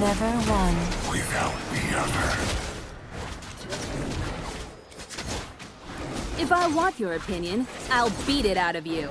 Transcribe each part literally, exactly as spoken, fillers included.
Never one without the other. If I want your opinion, I'll beat it out of you.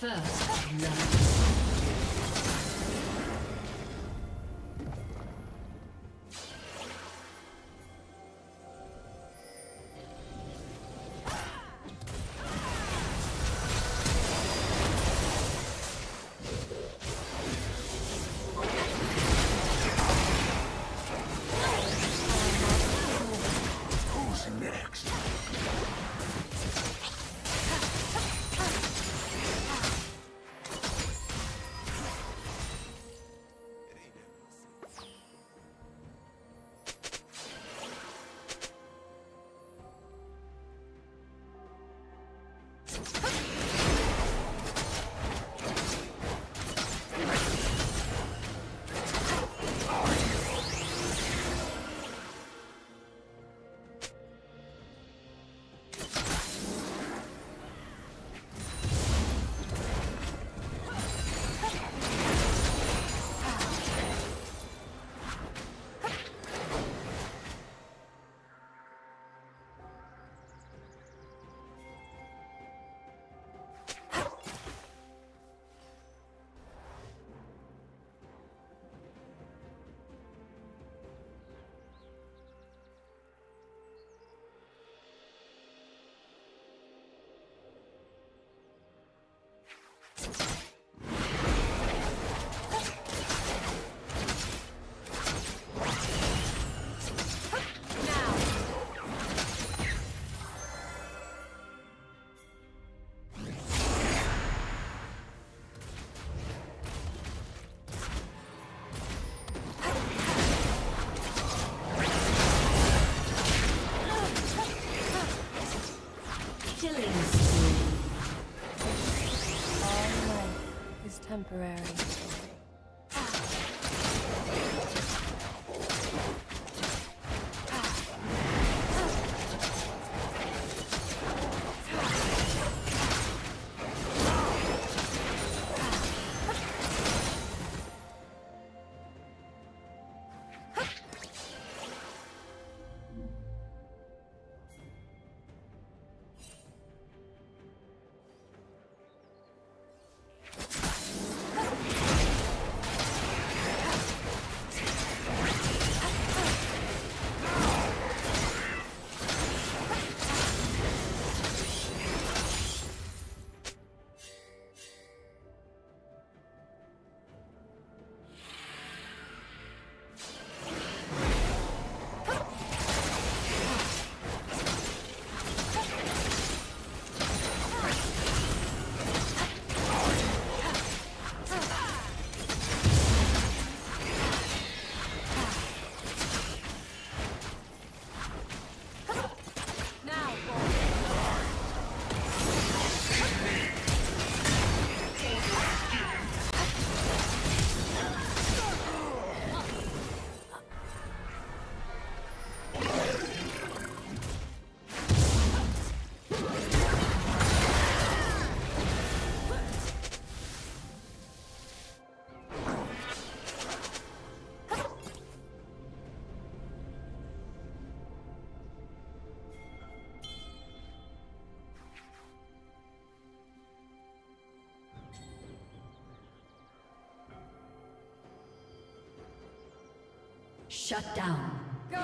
First love. Temporary. Okay. Shut down. Go.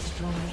destroyed.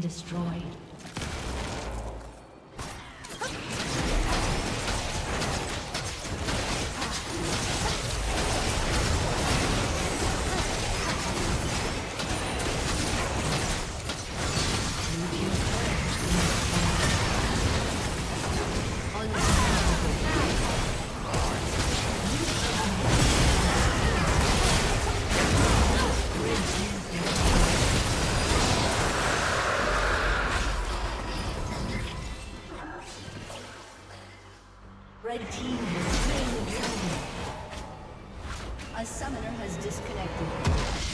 Destroyed. Red Team has slain the dragon. A summoner has disconnected.